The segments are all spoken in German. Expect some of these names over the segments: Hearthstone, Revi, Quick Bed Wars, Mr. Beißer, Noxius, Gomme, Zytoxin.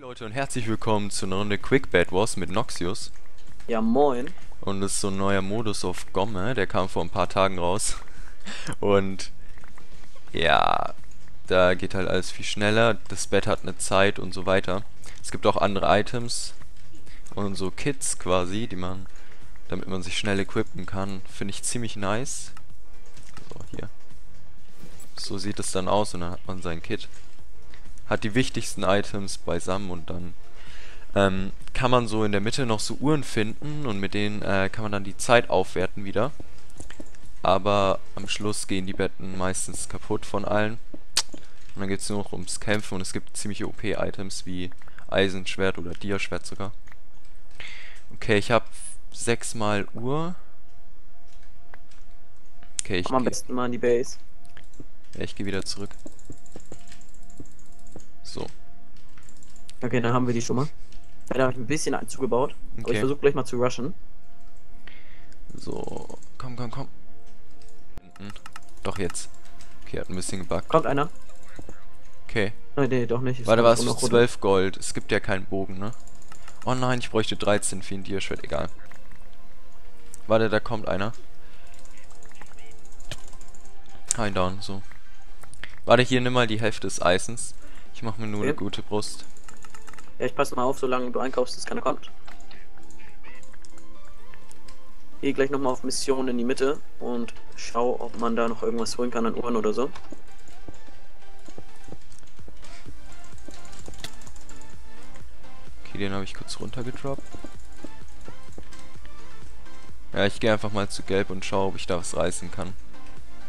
Leute und herzlich willkommen zu einer Runde Quick Bed Wars mit Noxius. Ja, moin. Und das ist so ein neuer Modus auf Gomme, der kam vor ein paar Tagen raus. Und ja, da geht halt alles viel schneller, das Bett hat eine Zeit und so weiter. Es gibt auch andere Items und so Kits quasi, die man, damit man sich schnell equippen kann. Finde ich ziemlich nice. So, hier. So sieht es dann aus und dann hat man sein Kit. Hat die wichtigsten Items beisammen und dann kann man so in der Mitte noch so Uhren finden und mit denen kann man dann die Zeit aufwerten wieder. Aber am Schluss gehen die Betten meistens kaputt von allen. Und dann geht es nur noch ums Kämpfen und es gibt ziemliche OP-Items wie Eisenschwert oder Diaschwert sogar. Okay, ich habe 6 mal Uhr. Okay, ich komm am besten mal in die Base. Ja, ich gehe wieder zurück. So. Okay, dann haben wir die schon mal. Da habe ich ein bisschen zugebaut. Okay. Aber ich versuche gleich mal zu rushen. So, komm. Doch jetzt. Okay, hat ein bisschen gebuggt. Kommt einer. Okay. Nee, doch nicht. Warte, was? 12 Gold. Es gibt ja keinen Bogen, ne? Oh nein, ich bräuchte 13 für ein Diaschwert. Egal. Warte, da kommt einer. Ein down, so. Warte, hier nimm mal die Hälfte des Eisens. Ich mach mir nur eine gute Brust. Ja, ich passe mal auf, solange du einkaufst, dass keiner kommt. Geh gleich nochmal auf Mission in die Mitte und schau, ob man da noch irgendwas holen kann an Uhren oder so. Okay, den habe ich kurz runtergedroppt. Ja, ich gehe einfach mal zu Gelb und schau, ob ich da was reißen kann.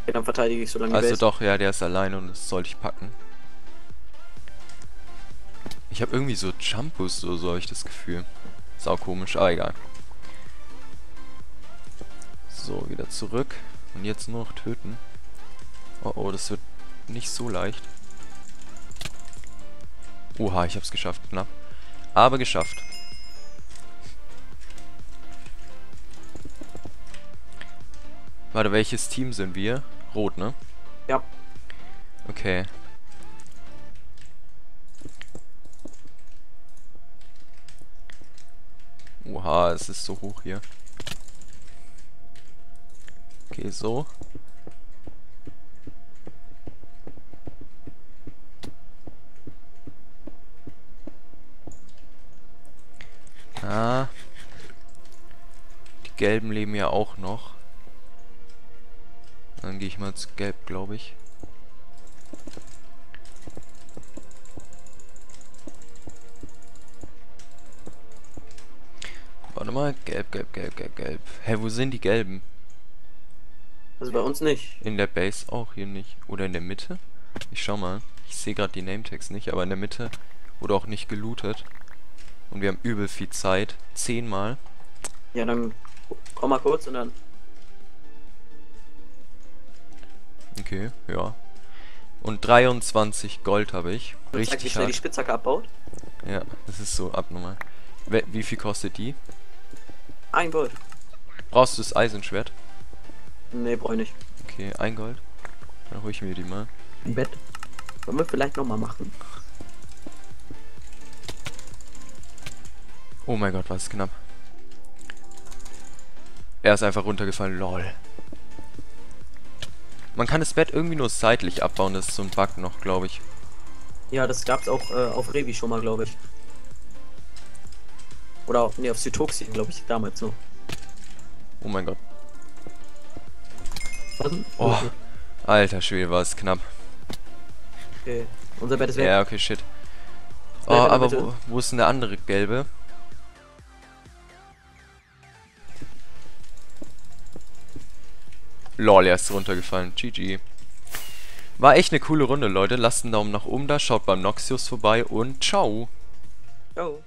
Okay, dann verteidige ich solange die Base. Also doch, ja, der ist alleine und das sollte ich packen. Ich habe irgendwie so Jumpus, so habe ich das Gefühl. Ist auch komisch, aber egal. So, wieder zurück. Und jetzt nur noch töten. Oh, das wird nicht so leicht. Oha, ich hab's geschafft, knapp. Aber geschafft. Warte, welches Team sind wir? Rot, ne? Ja. Okay. Oha, es ist so hoch hier. Okay, so. Ah. Die Gelben leben ja auch noch. Dann gehe ich mal zu Gelb, glaube ich. Warte mal, gelb. Hä, wo sind die Gelben? Also bei uns nicht. In der Base auch hier nicht. Oder in der Mitte? Ich schau mal. Ich sehe gerade die Nametags nicht, aber in der Mitte wurde auch nicht gelootet. Und wir haben übel viel Zeit. 10 mal. Ja, dann komm mal kurz und dann. Okay, ja. Und 23 Gold habe ich. Richtig hart. Wie schnell die Spitzhacke abbaut? Ja, das ist so abnormal. Wie viel kostet die? 1 Gold. Brauchst du das Eisenschwert? Ne, brauche ich nicht. Okay, 1 Gold. Dann hole ich mir die mal. Ein Bett. Wollen wir vielleicht nochmal machen. Oh mein Gott, war es knapp. Er ist einfach runtergefallen, lol. Man kann das Bett irgendwie nur seitlich abbauen, das ist so ein Bug noch, glaube ich. Ja, das gab's auch auf Revi schon mal, glaube ich. Oder auf, nee, auf Zytoxin, glaube ich, damals so. Oh mein Gott. Oh, alter Schwede, war es knapp. Okay, unser Bett ist weg. Ja, okay, shit. Oh, aber wo ist denn der andere Gelbe? Lol, er ist runtergefallen. GG. War echt eine coole Runde, Leute. Lasst einen Daumen nach oben da, schaut beim Noxius vorbei und ciao. Ciao.